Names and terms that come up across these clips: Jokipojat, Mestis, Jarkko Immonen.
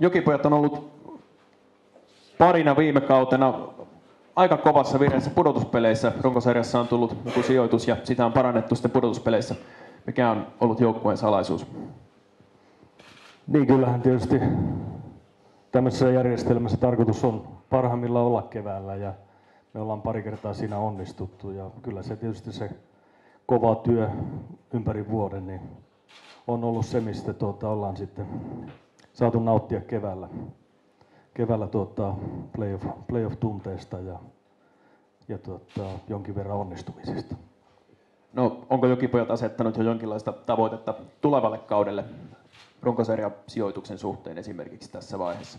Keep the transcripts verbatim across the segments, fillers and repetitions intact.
Jokipojat on ollut parina viime kautena aika kovassa vireessä pudotuspeleissä. Runkosarjassa on tullut joku sijoitus ja sitä on parannettu sitten pudotuspeleissä. Mikä on ollut joukkueen salaisuus? Niin, kyllähän tietysti tämmöisessä järjestelmässä tarkoitus on parhaimmillaan olla keväällä ja me ollaan pari kertaa siinä onnistuttu ja kyllä se tietysti se kova työ ympäri vuoden niin on ollut se, mistä tuota, ollaan sitten saatu nauttia keväällä, keväällä tuota, playoff, playoff-tunteista ja, ja tuota, jonkin verran onnistumisesta. No, onko Jokipojat asettanut jo jonkinlaista tavoitetta tulevalle kaudelle runkosarjasijoituksen suhteen esimerkiksi tässä vaiheessa?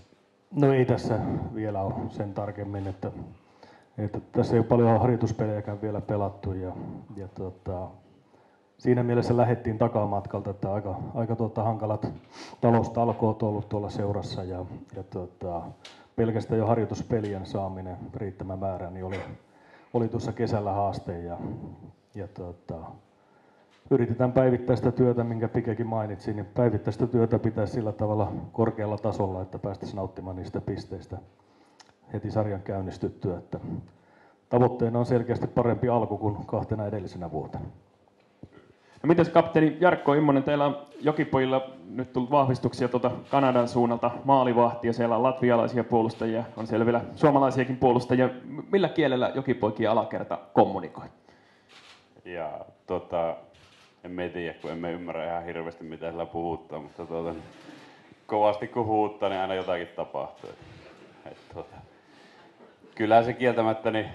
No ei tässä vielä ole sen tarkemmin, että, että tässä ei ole paljon harjoituspelejäkään vielä pelattu ja, ja tuota, siinä mielessä lähdettiin takamatkalta, että aika, aika tuota, hankalat taloustalkoot on ollut tuolla seurassa ja, ja tuota, pelkästään jo harjoituspelien saaminen riittämän määrään niin oli, oli tuossa kesällä haaste ja, ja tuota, yritetään päivittäistä työtä, minkä Pikekin mainitsin, niin päivittäistä työtä pitää sillä tavalla korkealla tasolla, että päästäisiin nauttimaan niistä pisteistä heti sarjan käynnistyttyä. Että tavoitteena on selkeästi parempi alku kuin kahtena edellisenä vuotena. No mites kapteeni Jarkko Immonen, teillä on Jokipojilla nyt tullut vahvistuksia tuota Kanadan suunnalta maalivahtia, siellä on latvialaisia puolustajia, on selvillä suomalaisiakin puolustajia. Millä kielellä Jokipoikien alakerta kommunikoi? Ja tota... En ei tiedä, kun emme ymmärrä ihan hirveästi, mitä sillä puhuttaa, mutta tuota, kovasti kun huuttaa, niin aina jotakin tapahtuu. Et tuota, kyllähän se kieltämättä niin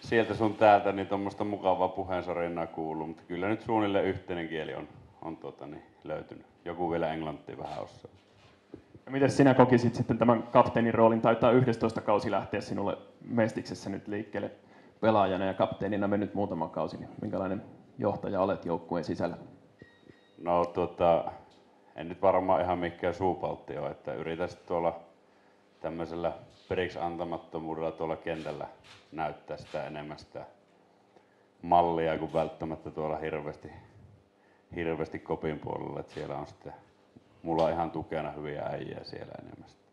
sieltä sun täältä niin tuommoista mukavaa puheensorinaa kuuluu, mutta kyllä nyt suunnilleen yhteinen kieli on, on tuota, niin löytynyt. Joku vielä englantia vähän osaa. Ja miten sinä kokisit sitten tämän kapteenin roolin? Taitaa yhdestoista kausi lähteä sinulle Mestiksessä nyt liikkeelle pelaajana ja kapteenina mennyt muutama kausi. Niin minkälainen johtaja olet joukkueen sisällä? No tota, en nyt varmaan ihan mikään suupaltti ole, että yritän sitten tuolla tämmöisellä periksi antamattomuudella tuolla kentällä näyttää sitä enemmän sitä mallia kuin välttämättä tuolla hirveästi, hirveästi kopin puolella, että siellä on sitten mulla ihan tukena hyviä äijää siellä enemmän.